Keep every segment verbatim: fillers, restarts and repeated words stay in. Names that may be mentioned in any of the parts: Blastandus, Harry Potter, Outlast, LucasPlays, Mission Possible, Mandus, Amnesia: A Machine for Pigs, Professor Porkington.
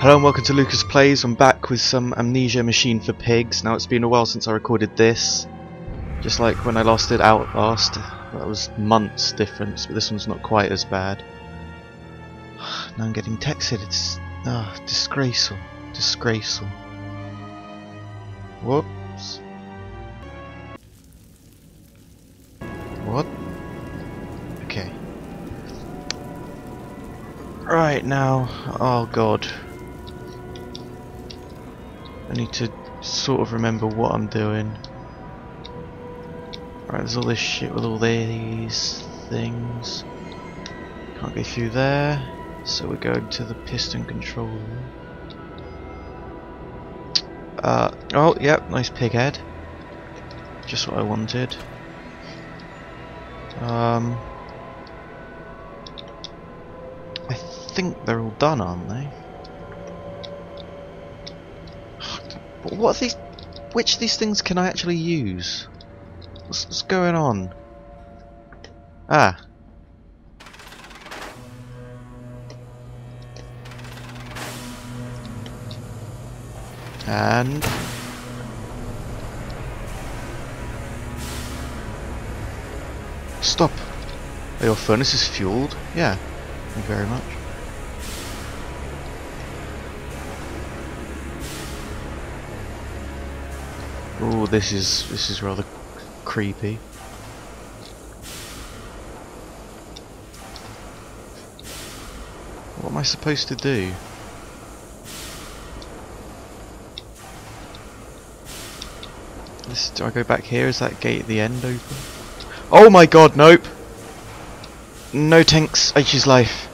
Hello and welcome to LucasPlays. I'm back with some Amnesia: Machine for Pigs. Now, it's been a while since I recorded this. Just like when I last did Outlast, that was months difference, but this one's not quite as bad. Now I'm getting texted. It's oh, disgraceful, disgraceful. Whoops. What? Okay. Right now, oh god. I need to sort of remember what I'm doing. Right, there's all this shit with all these things. Can't go through there, so we're going to the piston control. Uh, oh, yep, nice pig head. Just what I wanted. Um, I think they're all done, aren't they? But what are these? Which of these things can I actually use? What's, what's going on? Ah. And stop. Oh, your furnace is fueled. Yeah. Thank you very much. Oh, this is this is rather creepy. What am I supposed to do? This, do I go back here? Is that gate at the end open? Oh my god, nope! No tanks, H's life.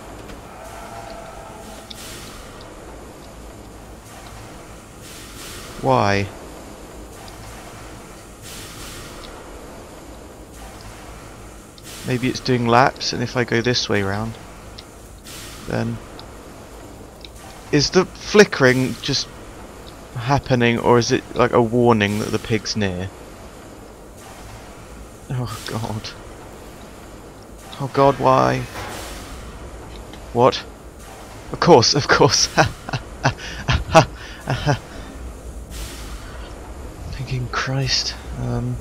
Why? Maybe it's doing laps, and if I go this way round, then... Is the flickering just happening, or is it like a warning that the pig's near? Oh god. Oh god, why? What? Of course, of course. Thinking Christ. Um...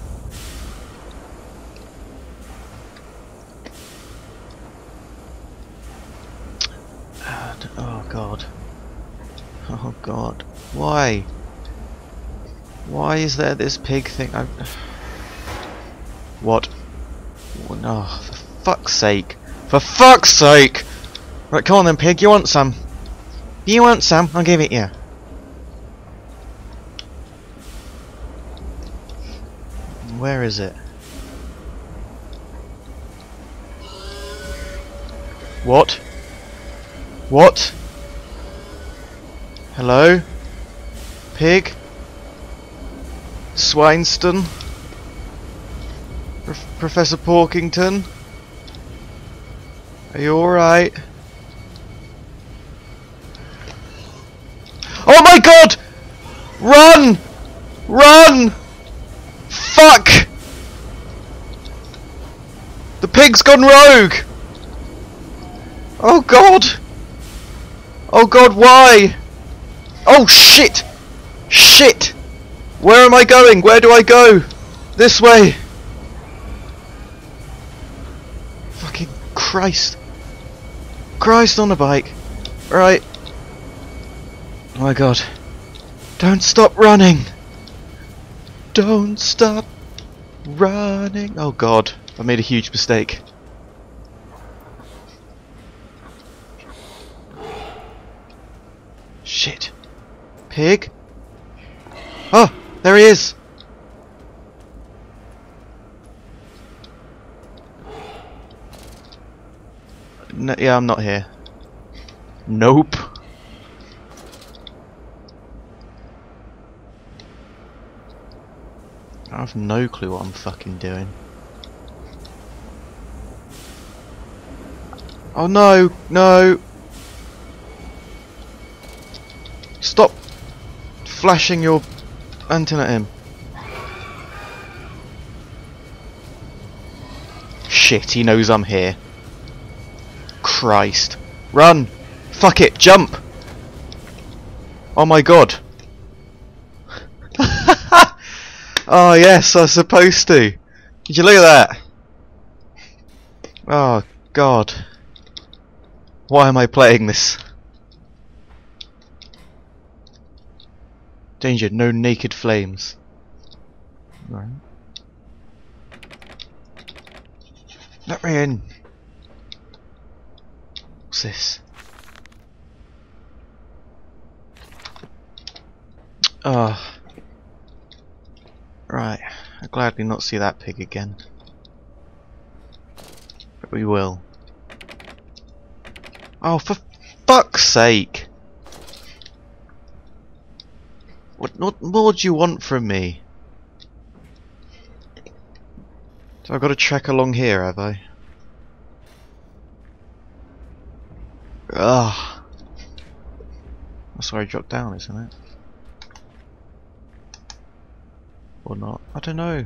Oh god. Oh god. Why? Why is there this pig thing? I... What? Oh, no, for fuck's sake. For fuck's sake! Right, come on then, pig, you want some? You want some? I'll give it you. Where is it? What? What? Hello? Pig? Swineston? Prof Professor Porkington? Are you alright? Oh my god! Run! Run! Fuck! The pig's gone rogue! Oh god! Oh god, why? Oh shit! Shit! Where am I going? Where do I go? This way! Fucking Christ. Christ on a bike. Right. Oh my god. Don't stop running! Don't stop running! Oh god. I made a huge mistake. Shit. Pig? Oh! There he is! No, yeah, I'm not here. Nope. I have no clue what I'm fucking doing. Oh no! No! Stop flashing your antenna at him. Shit, he knows I'm here. Christ. Run. Fuck it. Jump. Oh my god. Oh yes, I was supposed to. Did you look at that? Oh god. Why am I playing this? Danger, no naked flames. Right. Let me in. What's this? Ah. Oh. Right. I'll gladly not see that pig again. But we will. Oh, for fuck's sake! What, what more do you want from me? So I've got to trek along here, have I? Ugh. That's where I dropped down, isn't it? Or not? I don't know.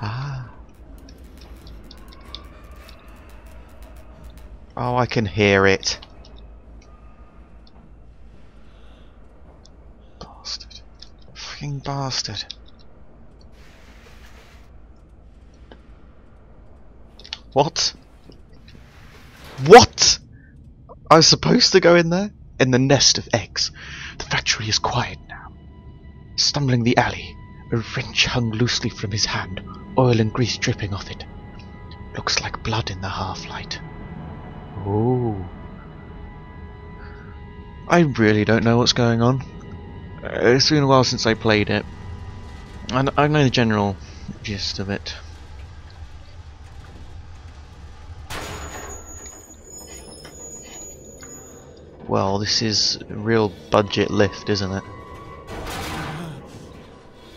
Ah. Oh, I can hear it. Bastard. Freaking bastard. What? What? I was supposed to go in there? In the nest of eggs. The factory is quiet now. Stumbling the alley, a wrench hung loosely from his hand, oil and grease dripping off it. Looks like blood in the half-light. Ooh. I really don't know what's going on. It's been a while since I played it. And I know the general gist of it. Well, this is a real budget lift, isn't it?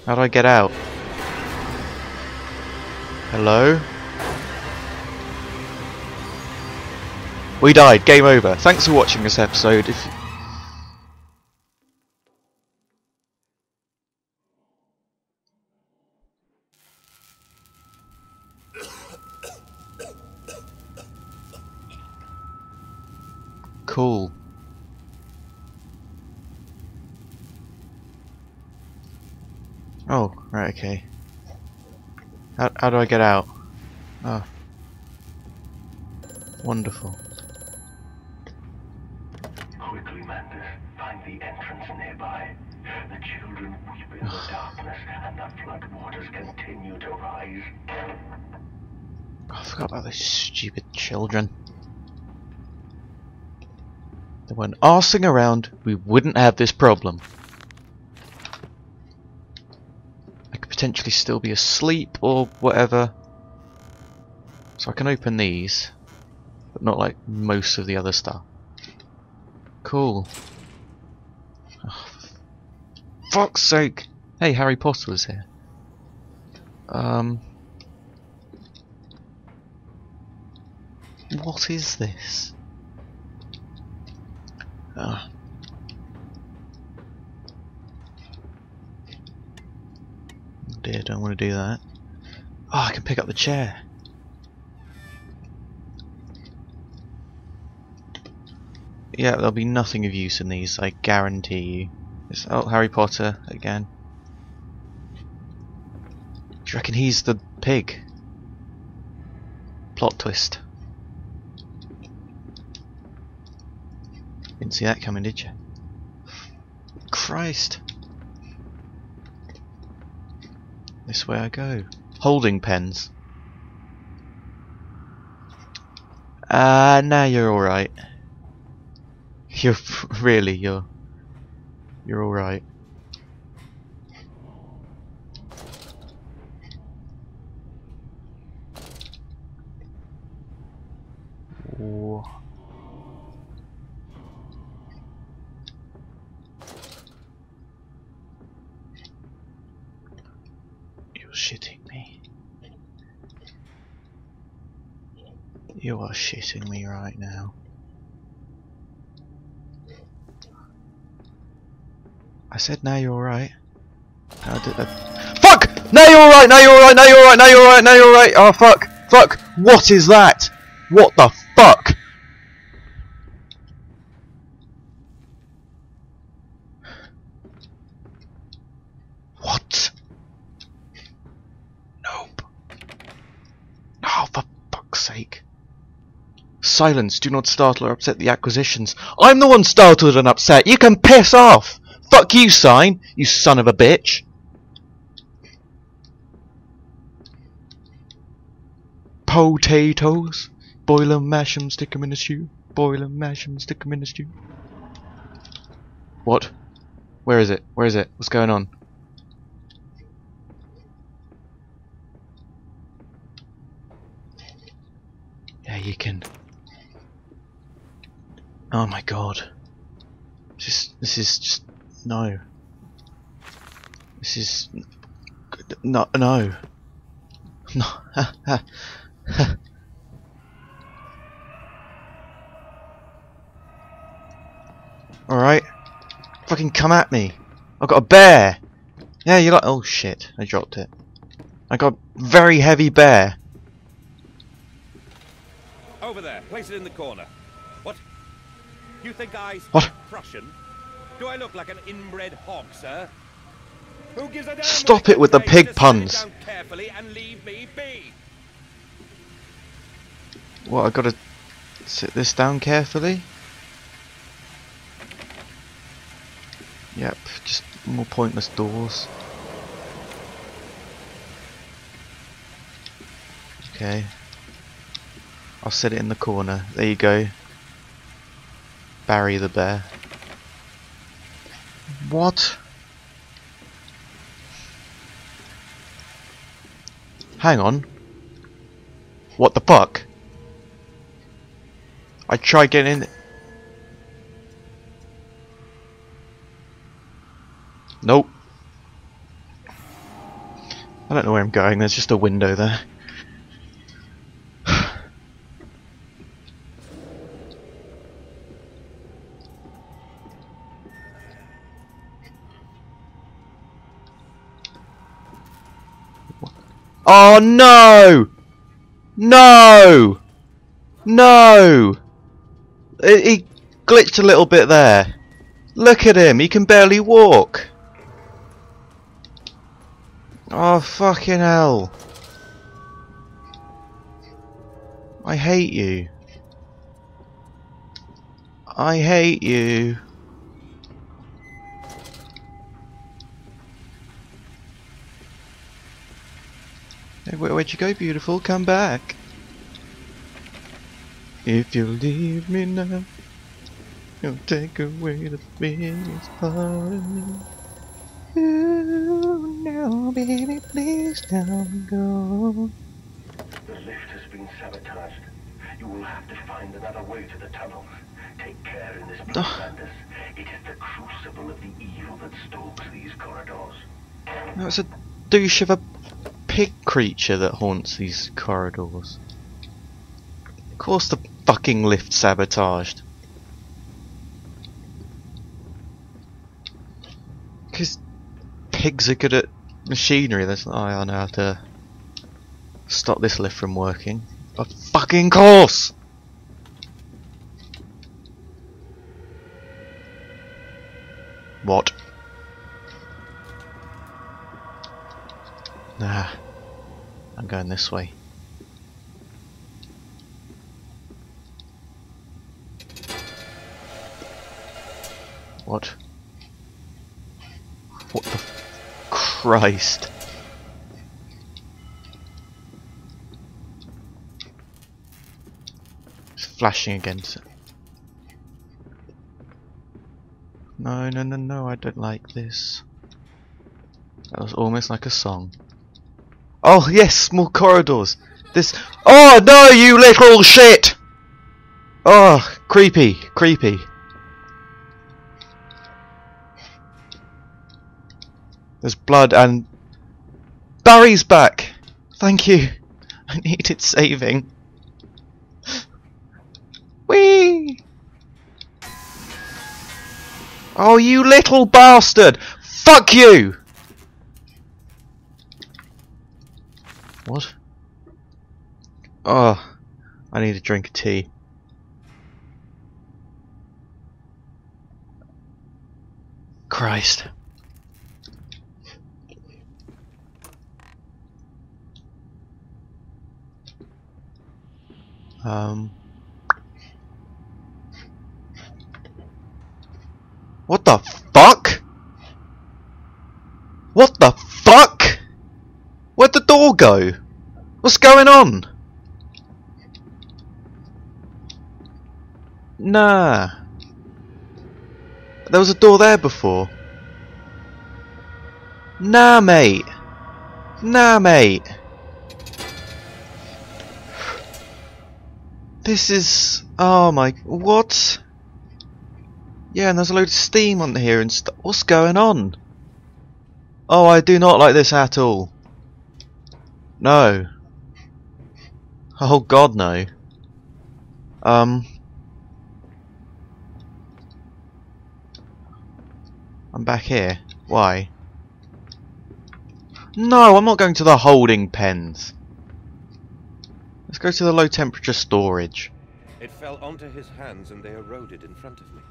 How do I get out? Hello? We died. Game over. Thanks for watching this episode. If cool. Oh, right, okay. How, how do I get out? Ah. Oh. Wonderful. Quickly, Mandus, find the entrance nearby. The children weep in the darkness, and the flood waters continue to rise. I forgot about those stupid children. They weren't arsing around, we wouldn't have this problem. Potentially still be asleep or whatever, so I can open these, but not like most of the other stuff. Cool. Oh, fuck's sake! Hey, Harry Potter was here. Um, what is this? Ah. Dear, don't want to do that. Oh, I can pick up the chair. Yeah, there'll be nothing of use in these, I guarantee you. It's, oh, Harry Potter again. Do you reckon he's the pig? Plot twist. Didn't see that coming, did you? Christ. This way I go. Holding pens. Ah, uh, now you're all right. You're really you're you're all right. Ooh. Shitting me. You are shitting me right now. I said now you're alright. How did I... Fuck! Now you're alright, now you're alright, now you're alright, now you're alright, now you're alright! Oh fuck! Fuck! What is that? What the fuck? silence. Do not startle or upset the acquisitions. I'm the one startled and upset. You can piss off. Fuck you, sign. You son of a bitch. Potatoes. Boil 'em, mash 'em, stick 'em in a stew. Boil 'em, mash 'em, stick 'em in a stew. What? Where is it? Where is it? What's going on? Yeah, you can. Oh my god. Just this is just no. This is no no. No. All right. Fucking come at me. I've got a bear. Yeah, you're like, oh shit, I dropped it. I got a very heavy bear. Over there, place it in the corner. What? You think I speak what? Prussian? Do I look like an inbred hog, sir? Who gives a damn? Stop it with the pig puns. Carefully and leave me be. What, I gotta sit this down carefully? Yep, just more pointless doors. Okay. I'll set it in the corner. There you go. Bury the bear. What? Hang on. What the fuck? I tried getting in. Nope. I don't know where I'm going. There's just a window there. Oh no! No! No! He glitched a little bit there. Look at him. He can barely walk. Oh fucking hell. I hate you. I hate you. Hey, where, where'd you go, beautiful? Come back. If you leave me now, you'll take away the biggest part of me. Ooh, no, baby, please don't go. The lift has been sabotaged. You will have to find another way to the tunnel. Take care in this Blastandus. It is the crucible of the evil that stalks these corridors. No, it's a douche of a pig creature that haunts these corridors. Of course the fucking lift sabotaged. Because pigs are good at machinery. That's not, I know how to stop this lift from working. Of fucking course! What? Nah. I'm going this way. What? What the f- Christ? It's flashing against it. No, no, no, no, I don't like this. That was almost like a song. Oh yes, more corridors. This. Oh no, you little shit! Oh, creepy, creepy. There's blood and Barry's back. Thank you. I needed saving. Whee! Oh, you little bastard! Fuck you! What? Oh, I need a drink of tea. Christ. Um, What the fuck? Where'd the door go? What's going on? Nah. There was a door there before. Nah, mate. Nah, mate. This is... oh my... what? Yeah, and there's a load of steam on here and stuff. What's going on? Oh, I do not like this at all. No. Oh god, no. Um... I'm back here. Why? No, I'm not going to the holding pens. Let's go to the low temperature storage. It fell onto his hands and they eroded in front of me.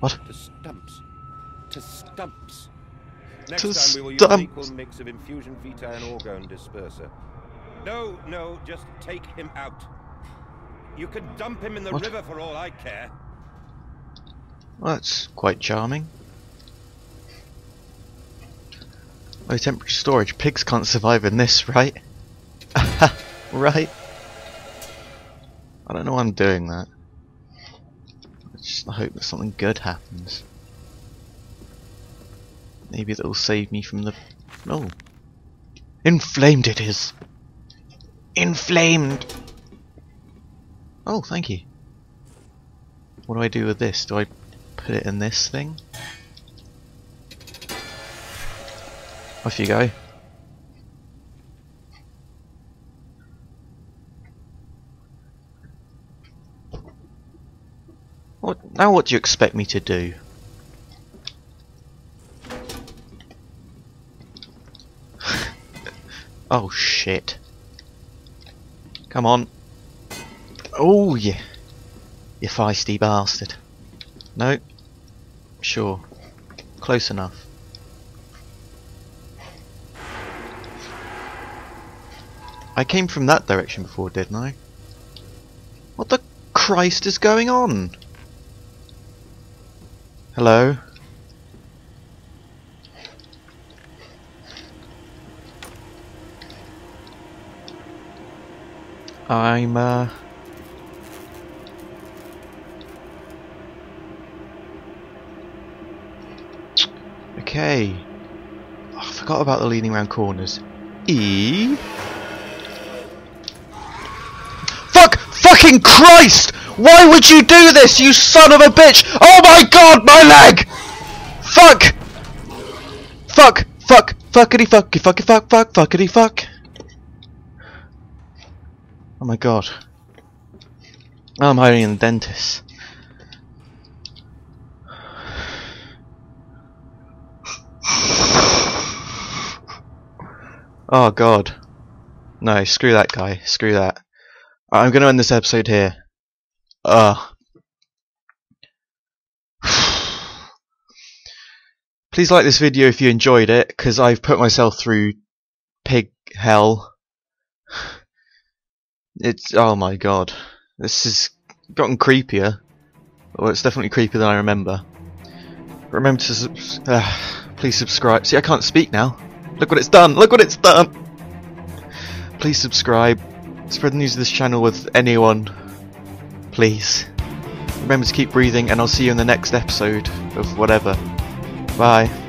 What? To stumps. To stumps. Next to time stumps. We will use an equal mix of infusion vita and orgone disperser. No, no, just take him out. You can dump him in the what? river for all I care. Well, that's quite charming. Low temperature storage. Pigs can't survive in this, right? Right? I don't know why I'm doing that. I just hope that something good happens. Maybe that'll save me from the... oh. Inflamed it is! Inflamed! Oh, thank you. What do I do with this? Do I put it in this thing? Off you go. What, now what do you expect me to do? Oh shit. Come on. Oh yeah. You feisty bastard. No. Sure. Close enough. I came from that direction before, didn't I? What the Christ is going on? Hello? I'm, uh... okay. Oh, I forgot about the leaning round corners. E... fucking Christ! Why would you do this, you son of a bitch? Oh my god, my leg! Fuck! Fuck, fuck, fuckity fucky fucky fuck fuck fuckity fuck. Oh my god. Oh, I'm hiding in the dentist. Oh god. No, screw that guy, screw that. I'm going to end this episode here. Uh, please like this video if you enjoyed it, because I've put myself through pig hell. It's, oh my god. This has gotten creepier. Well, it's definitely creepier than I remember. Remember to, sub uh, please subscribe. See, I can't speak now. Look what it's done. Look what it's done. Please subscribe. Spread the news of this channel with anyone, please. Remember to keep breathing, and I'll see you in the next episode of whatever. Bye.